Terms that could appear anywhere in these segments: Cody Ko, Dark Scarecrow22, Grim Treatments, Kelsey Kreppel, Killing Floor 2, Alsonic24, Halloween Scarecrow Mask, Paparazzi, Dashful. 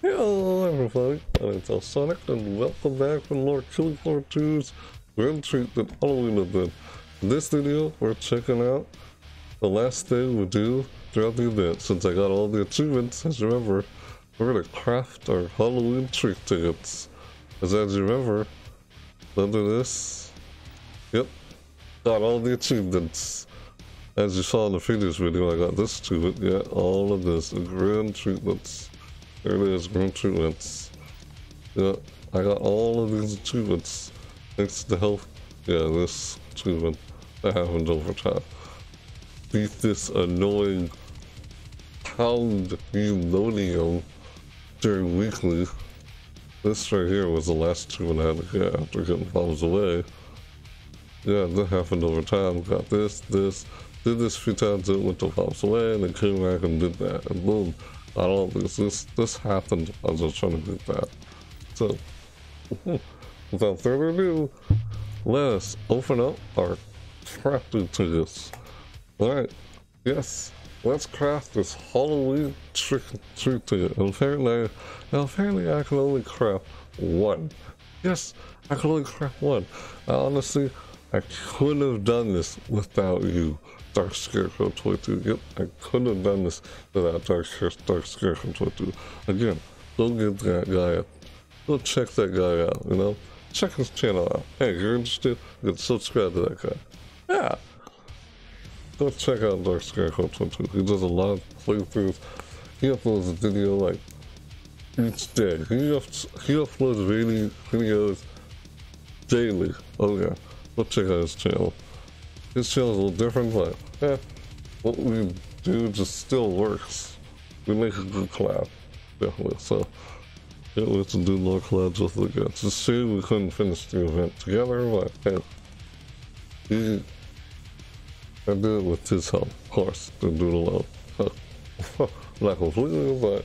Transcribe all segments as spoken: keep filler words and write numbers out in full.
Hello everybody, my name's Alsonic and welcome back from more Killing Floor two's Grim Treatment Halloween event. In this video, we're checking out the last thing we do throughout the event. Since I got all the achievements, as you remember, we're going to craft our Halloween treat tickets. Because as you remember, under this, yep, got all the achievements. As you saw in the previous video, I got this achievement, yeah, all of this, Grim Treatments. There it is, Grim Treatments. Yeah, I got all of these achievements. Thanks to the help, yeah, this achievement that happened over time. Beat this annoying pound eulogium during weekly. This right here was the last achievement I had to get after getting problems away. Yeah, that happened over time. Got this, this, did this a few times, it went to problems away, and then came back and did that, and boom. I don't think this, this happened. I was just trying to do that. So, without further ado, let us open up our crafting tickets. Alright, yes, let's craft this Halloween trick treat ticket. And apparently, now apparently I can only craft one. Yes, I can only craft one. I honestly, I couldn't have done this without you, Dark Scarecrow twenty-two. Yep, I couldn't have done this without Dark, Dark Scarecrow twenty-two. Again, go get that guy up. Go check that guy out, you know? Check his channel out. Hey, if you're interested, you can subscribe to that guy. Yeah! Go check out Dark Scarecrow twenty-two. He does a lot of playthroughs. He uploads a video like each day. He, up he uploads really videos daily. Oh, yeah. Go check out his channel. His channel's a little different, but eh, what we do just still works. We make a good collab, definitely. So, can't wait to do more collabs with the guy. It's a shame we couldn't finish the event together, but hey, he, I did it with his help, of course. Didn't do it alone. So, not completely, but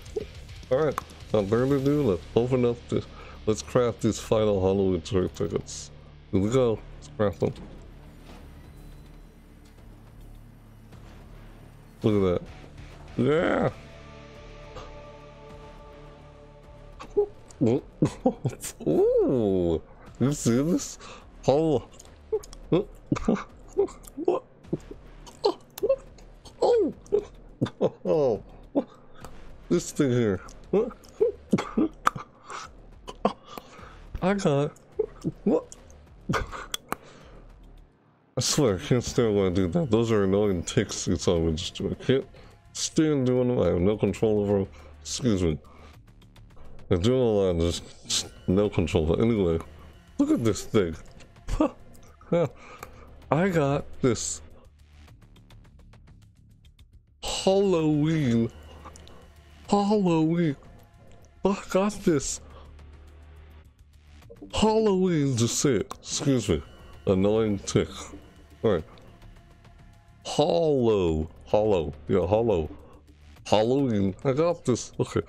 alright. Without further ado, let's open up this. Let's craft these final Halloween trick tickets. Here we go. Craft them. Look at that. Yeah! Ooh! You see this? Oh! What? Oh! Oh! This thing here. I got it. What? I swear, I can't stand when I do that. Those are annoying ticks you saw me just do. I can't stand doing them. I have no control over them. Excuse me. I do a lot, just, just no control. Anyway, look at this thing. I got this Halloween. Halloween. I got this Halloween. Just say it. Excuse me. Annoying tick. Alright. Hollow. Hollow. Yeah, hollow. Halloween. I got this. Okay.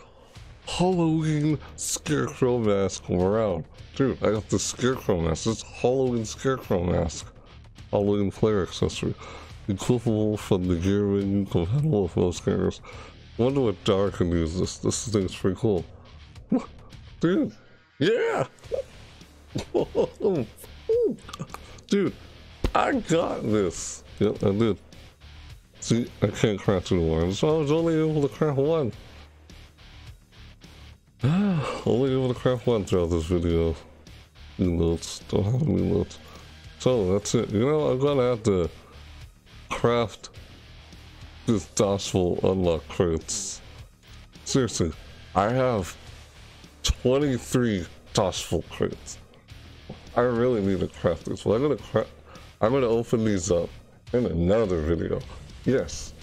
Halloween Scarecrow Mask round. Dude, I got this Scarecrow Mask. It's Halloween Scarecrow Mask. Halloween player accessory. Equipable from the gear menu compatible with most characters. I wonder what Dar can use this. This thing's pretty cool. Dude. Yeah! Dude, I got this. Yep, I did. See, I can't craft two more, so I was only able to craft one. Only able to craft one throughout this video. Reloads, don't have any reloads. So that's it. You know, I'm gonna have to craft this Dashful unlock crates. Seriously, I have twenty-three Dashful crates. I really need to craft this. Well, I'm gonna craft. I'm gonna open these up in another video. Yes,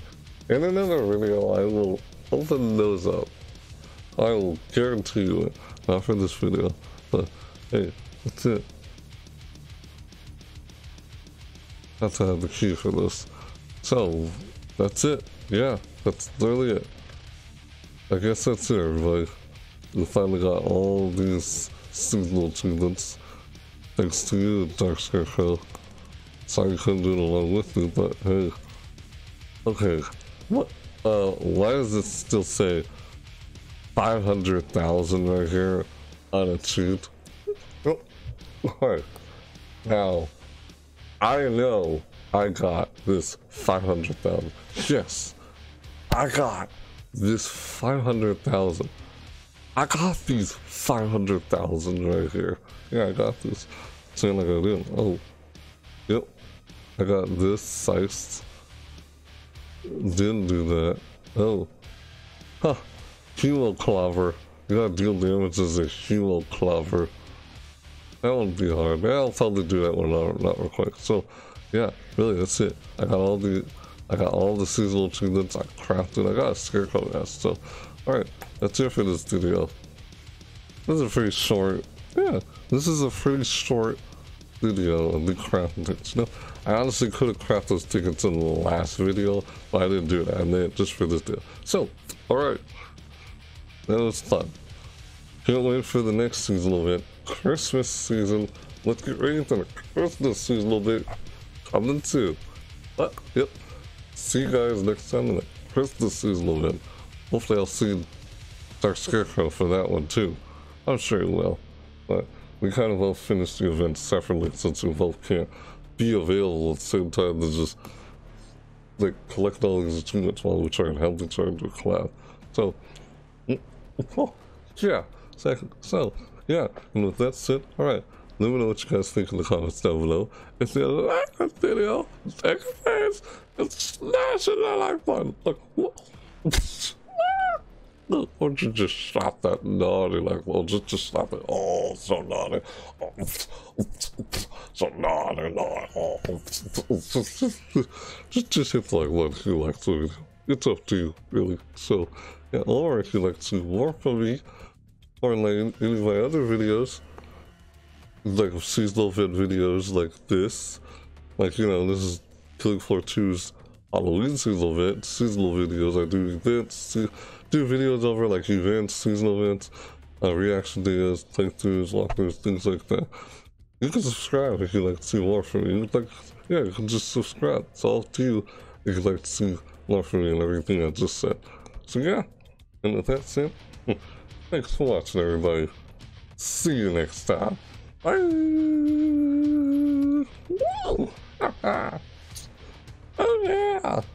in another video I will open those up. I will guarantee you it. Not for this video, but hey, that's it. I have to have the key for this. So that's it. Yeah, that's literally it. I guess that's it, everybody. We finally got all these seasonal achievements. Thanks to you, Dark Scarecrow. Sorry you couldn't do it along with me, but hey. Okay, what? Uh, why does it still say five hundred thousand right here on a cheat. Look, now I know I got this five hundred thousand. Yes, I got this five hundred thousand. I got these five hundred thousand right here. Yeah, I got this. Saying like I didn't. Oh, yep. I got this size. Didn't do that. Oh, huh. Hero clover. You gotta deal damage as a hero clover. That won't be hard. I'll probably do that one not, not real quick. So, yeah, really, that's it. I got all the, I got all the seasonal achievements I crafted. I got a scarecrow mask. So, all right, that's it for this video. This is a pretty short. Yeah, this is a pretty short video of the crafting tickets. You know, I honestly could have crafted those tickets in the last video, but I didn't do that. I made it just for this deal. So, all right, that was fun. Can't wait for the next seasonal event. Christmas season. Let's get ready for the Christmas season a little bit. Coming soon. But, yep. See you guys next time in the Christmas seasonal event. Hopefully I'll see Dark Scarecrow for that one too. I'm sure he will. But we kind of both finished the event separately since we both can't be available at the same time to just like collect all these achievements while we try and help each other to a collab. So, oh, yeah. So, yeah, and with that said, alright, let me know what you guys think in the comments down below. If you like this video, take a face and smash that like button. Like, what? Or just stop that naughty, like, well, just, just stop it. Oh, so naughty. Oh, so naughty, naughty. Oh, just, just hit the like button if you like the video. It's up to you, really. So, yeah, or if you like to see more from me, or like any of my other videos, like seasonal vid videos like this, like, you know, this is Killing Floor two's Halloween seasonal vid, seasonal videos. I do events, do videos over like events, seasonal events, uh, reaction videos, playthroughs, walkthroughs, things like that. You can subscribe if you like to see more from me. You can, like, yeah, you can just subscribe. It's all up to you if you like to see more from me and everything I just said. So yeah, and with that said, thanks for watching, everybody. See you next time. Bye. Woo. Oh yeah.